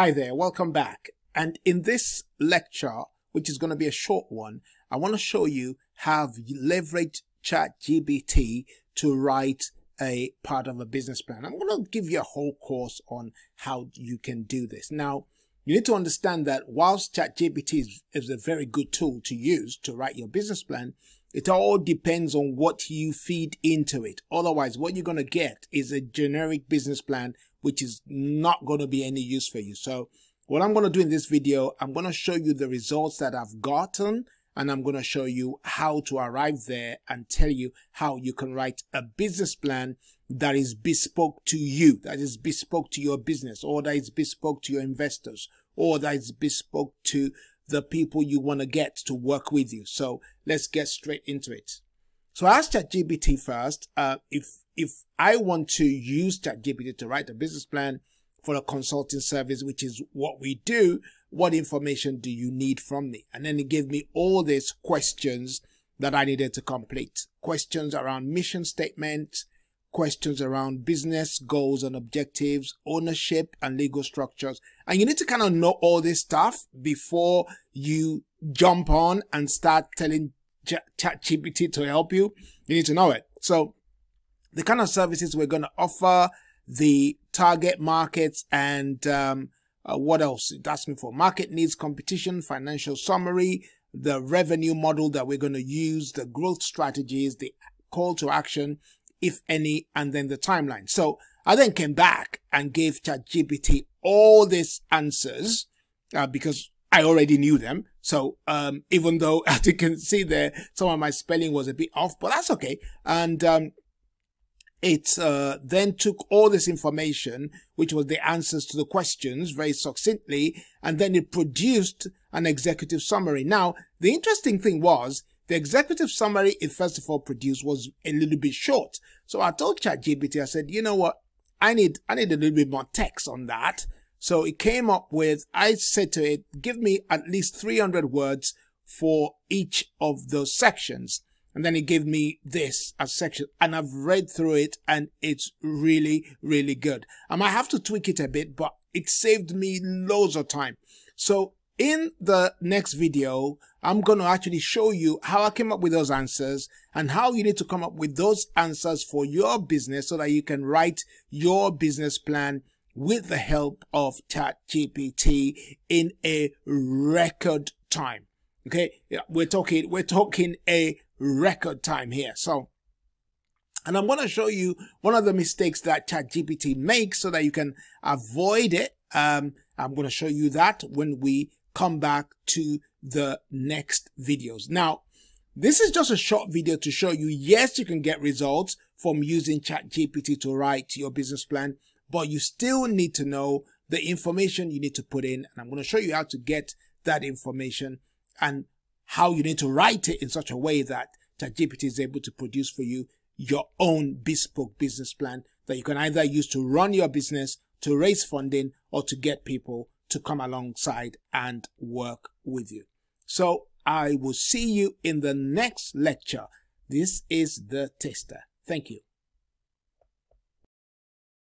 Hi there, welcome back. And in this lecture, which is going to be a short one, I want to show you how you leverage ChatGPT to write a part of a business plan. I'm going to give you a whole course on how you can do this. Now, you need to understand that whilst ChatGPT is a very good tool to use to write your business plan, it all depends on what you feed into it. Otherwise, what you're going to get is a generic business plan, which is not going to be any use for you. So what I'm going to do in this video, I'm going to show you the results that I've gotten, and I'm going to show you how to arrive there and tell you how you can write a business plan that is bespoke to you, that is bespoke to your business, or that is bespoke to your investors, or that is bespoke to the people you want to get to work with you. So let's get straight into it. So I asked ChatGPT first, if I want to use ChatGPT to write a business plan for a consulting service, which is what we do, what information do you need from me? And then it gave me all these questions that I needed to complete. Questions around mission statement, questions around business goals and objectives, ownership and legal structures. And you need to kind of know all this stuff before you jump on and start telling ChatGPT to help you. You need to know it. So the kind of services we're going to offer, the target markets, and what else it asked me for: market needs, competition, financial summary, the revenue model that we're going to use, the growth strategies, the call to action, if any, and then the timeline. So I then came back and gave ChatGPT all these answers because I already knew them. So even though, as you can see there, some of my spelling was a bit off, but that's okay. And it then took all this information, which was the answers to the questions, very succinctly, and then it produced an executive summary. Now, the interesting thing was the executive summary it first of all produced was a little bit short. So I told ChatGPT, I said, you know what, I need a little bit more text on that. So it came up with, I said to it, give me at least 300 words for each of those sections. And then it gave me this as section, and I've read through it, and it's really, really good. I might have to tweak it a bit, but it saved me loads of time. So in the next video, I'm going to actually show you how I came up with those answers and how you need to come up with those answers for your business so that you can write your business plan with the help of ChatGPT in a record time. Okay, yeah, we're talking a record time here. So, and I'm going to show you one of the mistakes that ChatGPT makes so that you can avoid it. I'm going to show you that when we come back to the next videos. Now, this is just a short video to show you, yes, you can get results from using ChatGPT to write your business plan, but you still need to know the information you need to put in. And I'm going to show you how to get that information and how you need to write it in such a way that ChatGPT is able to produce for you your own bespoke business plan that you can either use to run your business, to raise funding, or to get people to come alongside and work with you. So I will see you in the next lecture. This is The Taster. Thank you.